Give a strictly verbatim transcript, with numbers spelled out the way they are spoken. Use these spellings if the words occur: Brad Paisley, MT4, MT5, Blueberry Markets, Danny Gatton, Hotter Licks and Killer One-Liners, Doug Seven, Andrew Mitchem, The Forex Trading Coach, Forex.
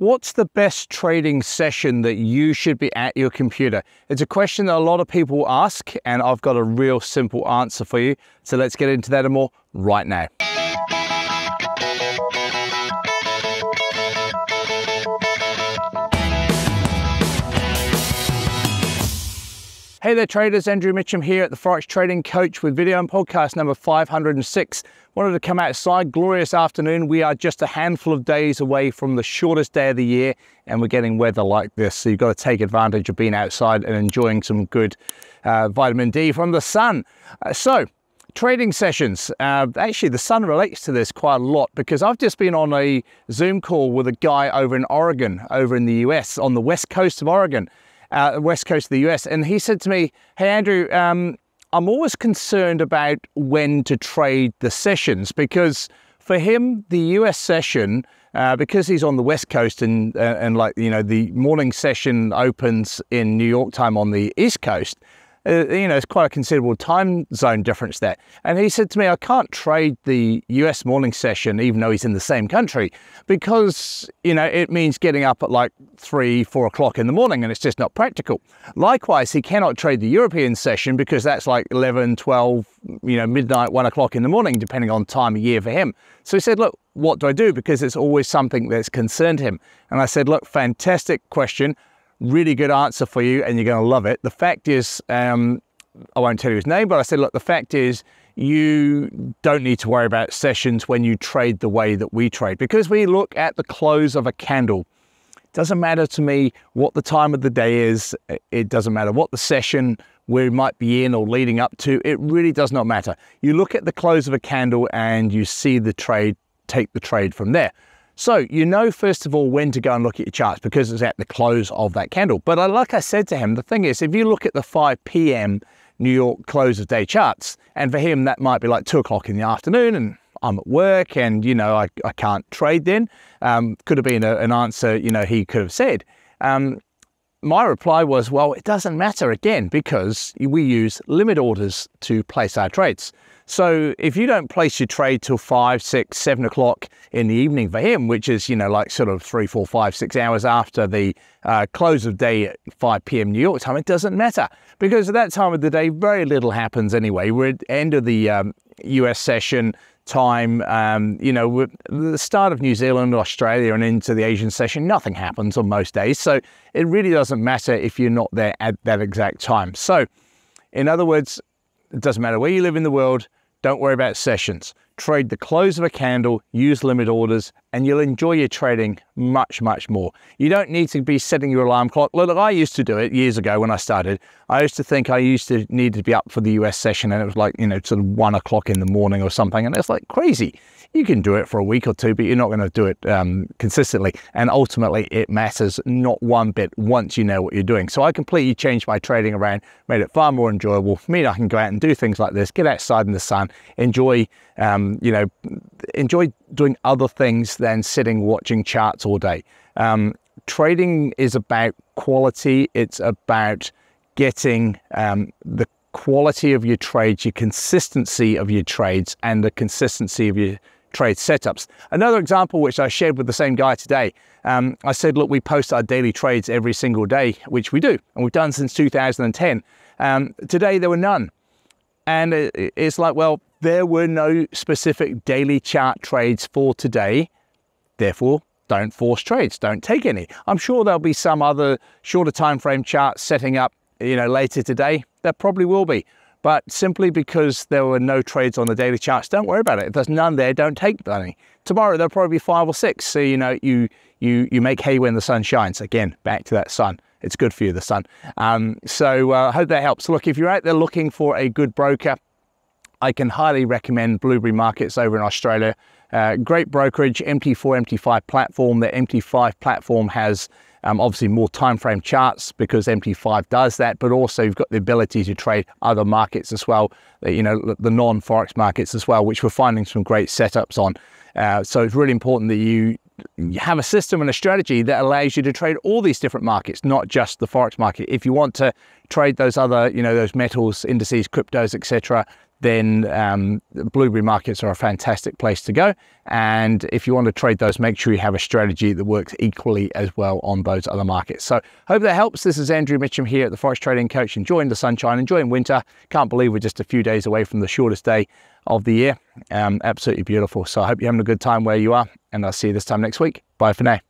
What's the best trading session that you should be at your computer? It's a question that a lot of people ask, and I've got a real simple answer for you. So let's get into that and more right now. Hey there traders, Andrew Mitchem here at The Forex Trading Coach with video and podcast number five hundred and six. Wanted to come outside, glorious afternoon. We are just a handful of days away from the shortest day of the year and we're getting weather like this. So you've got to take advantage of being outside and enjoying some good uh, vitamin D from the sun. Uh, so, trading sessions. Uh, actually, the sun relates to this quite a lot because I've just been on a Zoom call with a guy over in Oregon, over in the U S, on the west coast of Oregon. Uh, west coast of the U S, and he said to me, hey Andrew, um, I'm always concerned about when to trade the sessions, because for him the U S session, uh, because he's on the west coast and uh, and like, you know, the morning session opens in New York time on the east coast, uh, you know, it's quite a considerable time zone difference there. And he said to me, I can't trade the U S morning session even though he's in the same country, because, you know, it means getting up at like three, four o'clock in the morning, and it's just not practical. Likewise, he cannot trade the European session because that's like eleven, twelve, you know, midnight, one o'clock in the morning, depending on time of year for him. So he said, look, what do I do? Because it's always something that's concerned him. And I said, look, fantastic question, really good answer for you, and you're going to love it. The fact is, um, I won't tell you his name, but I said, look, the fact is, you don't need to worry about sessions when you trade the way that we trade, because we look at the close of a candle. It doesn't matter to me what the time of the day is. It doesn't matter what the session we might be in or leading up to. It really does not matter. You look at the close of a candle and you see the trade, take the trade from there. So you know, first of all, when to go and look at your charts because it's at the close of that candle. But like I said to him, the thing is, if you look at the five p m New York close of day charts, and for him that might be like two o'clock in the afternoon, and I'm at work, and, you know, I, I can't trade then. Um, could have been a, an answer, you know, he could have said. Um, my reply was, well, it doesn't matter again, because we use limit orders to place our trades. So if you don't place your trade till five, six, seven o'clock in the evening for him, which is, you know, like sort of three, four, five, six hours after the uh, close of day at five p m New York time, it doesn't matter, because at that time of the day, very little happens anyway. We're at the end of the um, U S session time, um, you know, we're the start of New Zealand, Australia, and into the Asian session, nothing happens on most days. So it really doesn't matter if you're not there at that exact time. So in other words, it doesn't matter where you live in the world, don't worry about sessions. Trade the close of a candle, use limit orders, and you'll enjoy your trading much, much more. You don't need to be setting your alarm clock. Look, I used to do it years ago when I started. I used to think I used to need to be up for the U S session, and it was like, you know, sort of one o'clock in the morning or something, and it's like crazy. You can do it for a week or two, but you're not going to do it um, consistently. And ultimately, it matters not one bit once you know what you're doing. So I completely changed my trading around, made it far more enjoyable for me. I can go out and do things like this, get outside in the sun, enjoy, um, you know, enjoy doing other things than sitting watching charts all day. Um, trading is about quality. It's about getting um, the quality of your trades, your consistency of your trades, and the consistency of your trade setups. Another example which I shared with the same guy today, um, I said, look, we post our daily trades every single day, which we do, and we've done since two thousand ten. Um, today there were none. And it, it's like, well, there were no specific daily chart trades for today, therefore don't force trades, don't take any. I'm sure there'll be some other shorter time frame charts setting up, you know, later today. There probably will be, but simply because there were no trades on the daily charts, don't worry about it. If there's none there, don't take any. Tomorrow there'll probably be five or six, so, you know, you you you make hay when the sun shines. Again, back to that sun. It's good for you, the sun. Um, so I uh, hope that helps. Look, if you're out there looking for a good broker, I can highly recommend Blueberry Markets over in Australia. Uh, great brokerage, M T four, M T five platform. The M T five platform has um, obviously more time frame charts because M T five does that, but also you've got the ability to trade other markets as well, you know, the non-Forex markets as well, which we're finding some great setups on. Uh, so it's really important that you you have a system and a strategy that allows you to trade all these different markets, not just the Forex market. If you want to trade those other, you know, those metals, indices, cryptos, et cetera, then um, Blueberry Markets are a fantastic place to go. And if you want to trade those, make sure you have a strategy that works equally as well on those other markets. So hope that helps. This is Andrew Mitchem here at the Forex Trading Coach, enjoying the sunshine, enjoying winter. Can't believe we're just a few days away from the shortest day of the year. Um, absolutely beautiful. So I hope you're having a good time where you are, and I'll see you this time next week. Bye for now.